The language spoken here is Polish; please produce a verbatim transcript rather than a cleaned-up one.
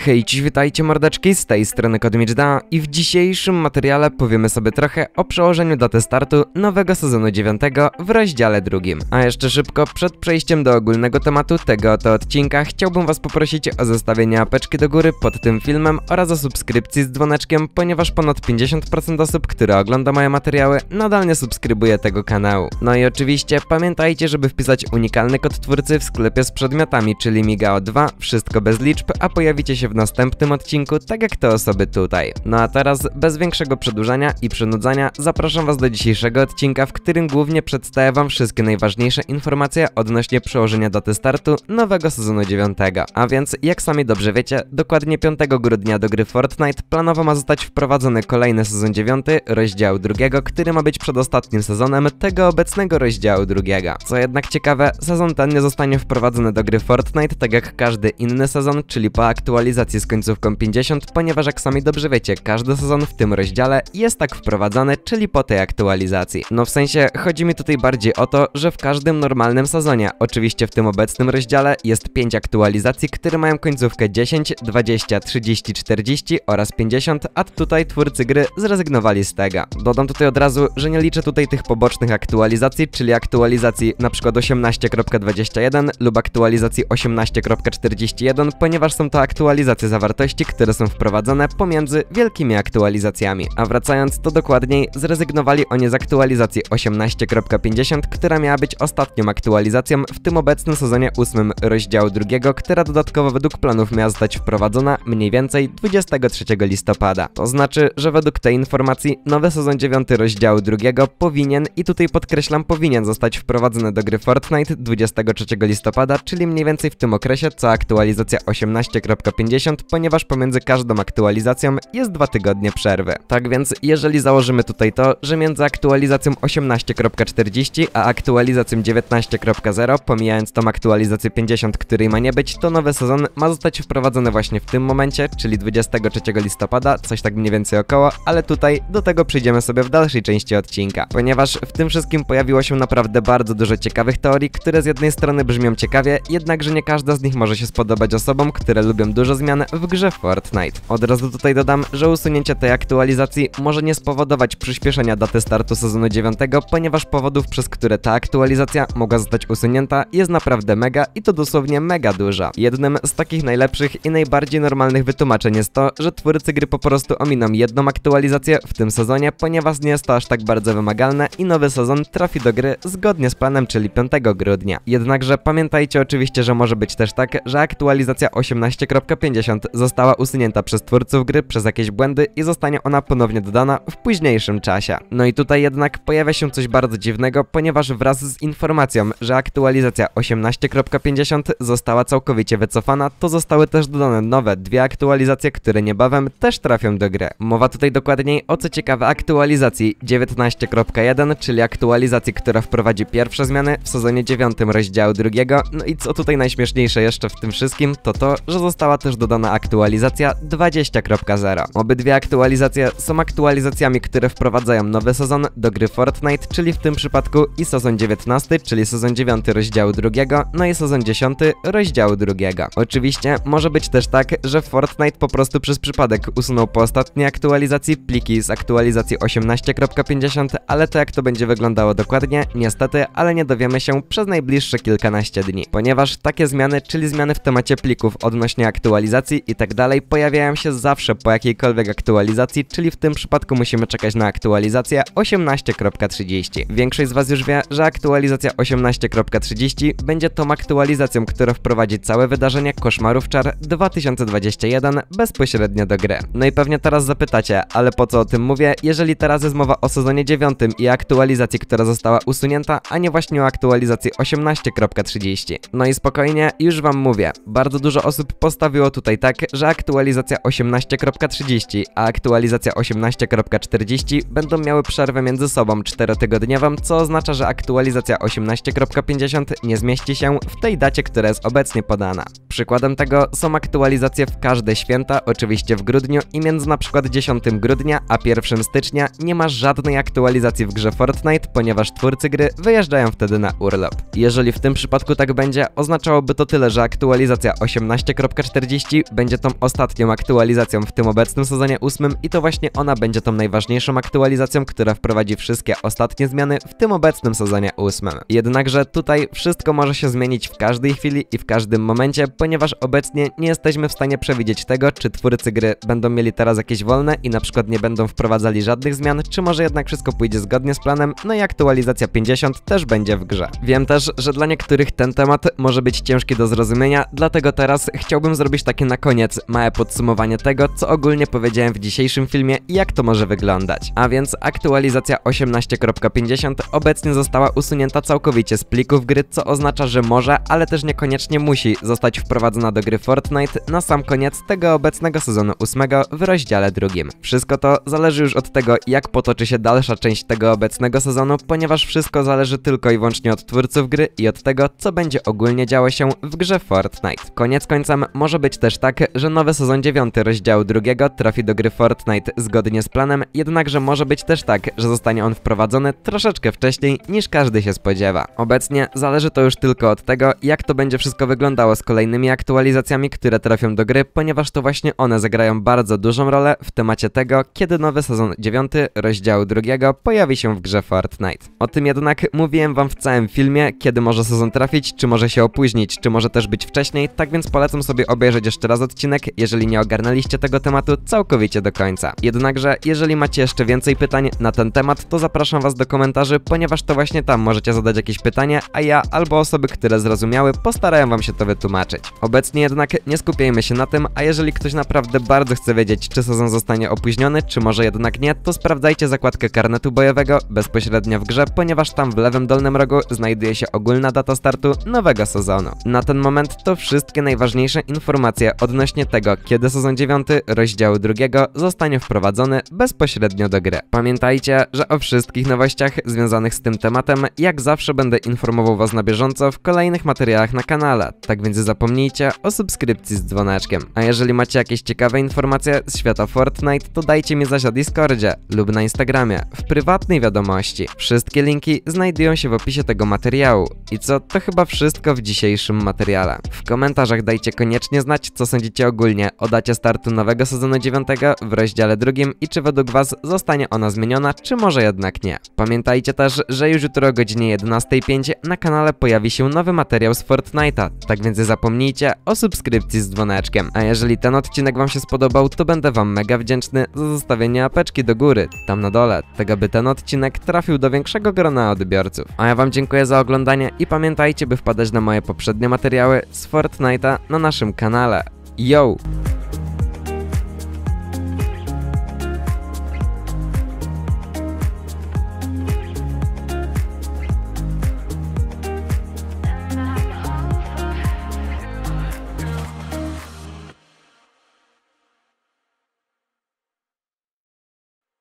Hej, dziś witajcie mordeczki, z tej strony KodMiigao i w dzisiejszym materiale powiemy sobie trochę o przełożeniu daty startu nowego sezonu dziewiątego w rozdziale drugim. A jeszcze szybko, przed przejściem do ogólnego tematu tego oto odcinka, chciałbym was poprosić o zostawienie apeczki do góry pod tym filmem oraz o subskrypcji z dzwoneczkiem, ponieważ ponad pięćdziesiąt procent osób, które ogląda moje materiały, nadal nie subskrybuje tego kanału. No i oczywiście pamiętajcie, żeby wpisać unikalny kod twórcy w sklepie z przedmiotami, czyli Miigao dwa, wszystko bez liczb, a pojawicie się w następnym odcinku, tak jak te osoby tutaj. No a teraz, bez większego przedłużania i przynudzania, zapraszam was do dzisiejszego odcinka, w którym głównie przedstawię wam wszystkie najważniejsze informacje odnośnie przełożenia daty startu nowego sezonu dziewiątego. A więc, jak sami dobrze wiecie, dokładnie piątego grudnia do gry Fortnite planowo ma zostać wprowadzony kolejny sezon dziewiąty, rozdziału drugiego, który ma być przedostatnim sezonem tego obecnego rozdziału drugiego. Co jednak ciekawe, sezon ten nie zostanie wprowadzony do gry Fortnite, tak jak każdy inny sezon, czyli po aktualizacji z końcówką pięćdziesiąt, ponieważ jak sami dobrze wiecie, każdy sezon w tym rozdziale jest tak wprowadzany, czyli po tej aktualizacji. No w sensie, chodzi mi tutaj bardziej o to, że w każdym normalnym sezonie, oczywiście w tym obecnym rozdziale, jest pięć aktualizacji, które mają końcówkę dziesięć, dwadzieścia, trzydzieści, czterdzieści oraz pięćdziesiąt, a tutaj twórcy gry zrezygnowali z tego. Dodam tutaj od razu, że nie liczę tutaj tych pobocznych aktualizacji, czyli aktualizacji np. osiemnaście kropka dwadzieścia jeden lub aktualizacji osiemnaście kropka czterdzieści jeden, ponieważ są to aktualizacje zawartości, które są wprowadzane pomiędzy wielkimi aktualizacjami. A wracając, to dokładniej, zrezygnowali oni z aktualizacji osiemnaście kropka pięćdziesiąt, która miała być ostatnią aktualizacją w tym obecnym sezonie ósmym rozdziału drugiego, która dodatkowo według planów miała zostać wprowadzona mniej więcej dwudziestego trzeciego listopada. To znaczy, że według tej informacji nowy sezon dziewiąty rozdziału drugiego powinien, i tutaj podkreślam, powinien zostać wprowadzony do gry Fortnite dwudziestego trzeciego listopada, czyli mniej więcej w tym okresie co aktualizacja osiemnaście kropka pięćdziesiąt, ponieważ pomiędzy każdą aktualizacją jest dwa tygodnie przerwy. Tak więc, jeżeli założymy tutaj to, że między aktualizacją osiemnaście kropka czterdzieści a aktualizacją dziewiętnaście kropka zero, pomijając tą aktualizację pięćdziesiąt, której ma nie być, to nowy sezon ma zostać wprowadzony właśnie w tym momencie, czyli dwudziestego trzeciego listopada, coś tak mniej więcej około, ale tutaj do tego przyjdziemy sobie w dalszej części odcinka, ponieważ w tym wszystkim pojawiło się naprawdę bardzo dużo ciekawych teorii, które z jednej strony brzmią ciekawie, jednakże nie każda z nich może się spodobać osobom, które lubią dużo zmian w grze Fortnite. Od razu tutaj dodam, że usunięcie tej aktualizacji może nie spowodować przyspieszenia daty startu sezonu dziewiątego, ponieważ powodów, przez które ta aktualizacja mogła zostać usunięta, jest naprawdę mega i to dosłownie mega duża. Jednym z takich najlepszych i najbardziej normalnych wytłumaczeń jest to, że twórcy gry po prostu ominą jedną aktualizację w tym sezonie, ponieważ nie jest to aż tak bardzo wymagalne i nowy sezon trafi do gry zgodnie z planem, czyli piątego grudnia. Jednakże pamiętajcie oczywiście, że może być też tak, że aktualizacja osiemnaście kropka pięć została usunięta przez twórców gry przez jakieś błędy i zostanie ona ponownie dodana w późniejszym czasie. No i tutaj jednak pojawia się coś bardzo dziwnego, ponieważ wraz z informacją, że aktualizacja osiemnaście kropka pięćdziesiąt została całkowicie wycofana, to zostały też dodane nowe dwie aktualizacje, które niebawem też trafią do gry. Mowa tutaj dokładniej o co ciekawe aktualizacji dziewiętnaście kropka jeden, czyli aktualizacji, która wprowadzi pierwsze zmiany w sezonie dziewiątym rozdziału drugiego. No i co tutaj najśmieszniejsze jeszcze w tym wszystkim, to to, że została też dodana dodana aktualizacja dwadzieścia kropka zero. Obydwie aktualizacje są aktualizacjami, które wprowadzają nowy sezon do gry Fortnite, czyli w tym przypadku i sezon dziewiętnasty, czyli sezon dziewiąty rozdziału drugiego, no i sezon dziesiąty rozdziału drugiego. Oczywiście może być też tak, że Fortnite po prostu przez przypadek usunął po ostatniej aktualizacji pliki z aktualizacji osiemnaście kropka pięćdziesiąt, ale to jak to będzie wyglądało dokładnie, niestety, ale nie dowiemy się przez najbliższe kilkanaście dni, ponieważ takie zmiany, czyli zmiany w temacie plików odnośnie aktualizacji i tak dalej, pojawiają się zawsze po jakiejkolwiek aktualizacji, czyli w tym przypadku musimy czekać na aktualizację osiemnaście kropka trzydzieści. Większość z was już wie, że aktualizacja osiemnaście kropka trzydzieści będzie tą aktualizacją, która wprowadzi całe wydarzenie Koszmarów Czar dwa tysiące dwadzieścia jeden bezpośrednio do gry. No i pewnie teraz zapytacie, ale po co o tym mówię, jeżeli teraz jest mowa o sezonie dziewiątym i aktualizacji, która została usunięta, a nie właśnie o aktualizacji osiemnaście kropka trzydzieści. No i spokojnie, już wam mówię, bardzo dużo osób postawiło tutaj tak, że aktualizacja osiemnaście kropka trzydzieści a aktualizacja osiemnaście kropka czterdzieści będą miały przerwę między sobą czterotygodniową, co oznacza, że aktualizacja osiemnaście kropka pięćdziesiąt nie zmieści się w tej dacie, która jest obecnie podana. Przykładem tego są aktualizacje w każde święta, oczywiście w grudniu, i między na przykład dziesiątego grudnia a pierwszego stycznia nie ma żadnej aktualizacji w grze Fortnite, ponieważ twórcy gry wyjeżdżają wtedy na urlop. Jeżeli w tym przypadku tak będzie, oznaczałoby to tyle, że aktualizacja osiemnaście kropka czterdzieści trzydzieści będzie tą ostatnią aktualizacją w tym obecnym sezonie ósmym i to właśnie ona będzie tą najważniejszą aktualizacją, która wprowadzi wszystkie ostatnie zmiany w tym obecnym sezonie ósmym. Jednakże tutaj wszystko może się zmienić w każdej chwili i w każdym momencie, ponieważ obecnie nie jesteśmy w stanie przewidzieć tego, czy twórcy gry będą mieli teraz jakieś wolne i na przykład nie będą wprowadzali żadnych zmian, czy może jednak wszystko pójdzie zgodnie z planem, no i aktualizacja pięćdziesiąt też będzie w grze. Wiem też, że dla niektórych ten temat może być ciężki do zrozumienia, dlatego teraz chciałbym zrobić takie na koniec małe podsumowanie tego, co ogólnie powiedziałem w dzisiejszym filmie i jak to może wyglądać. A więc aktualizacja osiemnaście kropka pięćdziesiąt obecnie została usunięta całkowicie z plików gry, co oznacza, że może, ale też niekoniecznie musi zostać wprowadzona do gry Fortnite na sam koniec tego obecnego sezonu ósmego w rozdziale drugim. Wszystko to zależy już od tego, jak potoczy się dalsza część tego obecnego sezonu, ponieważ wszystko zależy tylko i wyłącznie od twórców gry i od tego, co będzie ogólnie działo się w grze Fortnite. Koniec końcem może być też tak, że nowy sezon dziewiąty rozdziału drugiego trafi do gry Fortnite zgodnie z planem, jednakże może być też tak, że zostanie on wprowadzony troszeczkę wcześniej niż każdy się spodziewa. Obecnie zależy to już tylko od tego, jak to będzie wszystko wyglądało z kolejnymi aktualizacjami, które trafią do gry, ponieważ to właśnie one zagrają bardzo dużą rolę w temacie tego, kiedy nowy sezon dziewiąty rozdziału drugiego pojawi się w grze Fortnite. O tym jednak mówiłem wam w całym filmie, kiedy może sezon trafić, czy może się opóźnić, czy może też być wcześniej, tak więc polecam sobie obejrzeć jeszcze raz odcinek, jeżeli nie ogarnęliście tego tematu całkowicie do końca. Jednakże, jeżeli macie jeszcze więcej pytań na ten temat, to zapraszam was do komentarzy, ponieważ to właśnie tam możecie zadać jakieś pytanie, a ja albo osoby, które zrozumiały, postarają wam się to wytłumaczyć. Obecnie jednak nie skupiajmy się na tym, a jeżeli ktoś naprawdę bardzo chce wiedzieć, czy sezon zostanie opóźniony, czy może jednak nie, to sprawdzajcie zakładkę karnetu bojowego bezpośrednio w grze, ponieważ tam w lewym dolnym rogu znajduje się ogólna data startu nowego sezonu. Na ten moment to wszystkie najważniejsze informacje odnośnie tego, kiedy sezon dziewiąty rozdziału drugiego zostanie wprowadzony bezpośrednio do gry. Pamiętajcie, że o wszystkich nowościach związanych z tym tematem jak zawsze będę informował was na bieżąco w kolejnych materiałach na kanale, tak więc nie zapomnijcie o subskrypcji z dzwoneczkiem. A jeżeli macie jakieś ciekawe informacje z świata Fortnite, to dajcie mi zaś na Discordzie lub na Instagramie, w prywatnej wiadomości. Wszystkie linki znajdują się w opisie tego materiału. I co, to chyba wszystko w dzisiejszym materiale. W komentarzach dajcie koniecznie znać, co sądzicie ogólnie o dacie startu nowego sezonu dziewiątego w rozdziale drugim i czy według was zostanie ona zmieniona, czy może jednak nie. Pamiętajcie też, że już jutro o godzinie jedenastej pięć na kanale pojawi się nowy materiał z Fortnite'a, tak więc nie zapomnijcie o subskrypcji z dzwoneczkiem. A jeżeli ten odcinek wam się spodobał, to będę wam mega wdzięczny za zostawienie apeczki do góry, tam na dole, tak aby ten odcinek trafił do większego grona odbiorców. A ja wam dziękuję za oglądanie i pamiętajcie, by wpadać na moje poprzednie materiały z Fortnite'a na naszym kanale. Yo!